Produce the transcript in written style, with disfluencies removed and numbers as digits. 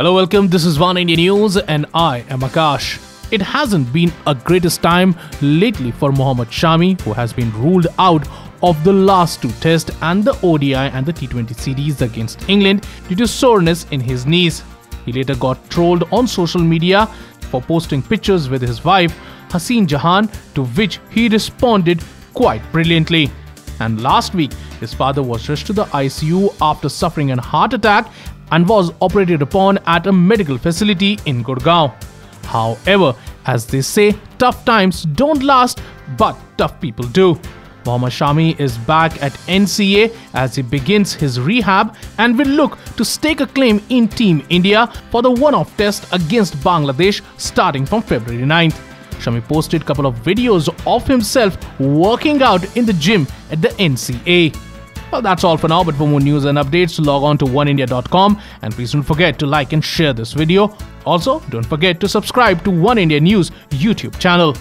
Hello, welcome. This is Oneindia News and I am Akash. It hasn't been a greatest time lately for Mohammed Shami, who has been ruled out of the last two tests and the ODI and the T20 series against England due to soreness in his knees. He later got trolled on social media for posting pictures with his wife Hasina Jahan, to which he responded quite brilliantly. And last week, his father was rushed to the ICU after suffering a heart attack and was operated upon at a medical facility in Gurgaon. However, as they say, tough times don't last, but tough people do. Mohammed Shami is back at NCA as he begins his rehab and will look to stake a claim in Team India for the one-off test against Bangladesh starting from February 9th. Shami posted a couple of videos of himself working out in the gym at the NCA. Well, that's all for now, but for more news and updates, log on to oneindia.com and please don't forget to like and share this video. Also, don't forget to subscribe to Oneindia News YouTube channel.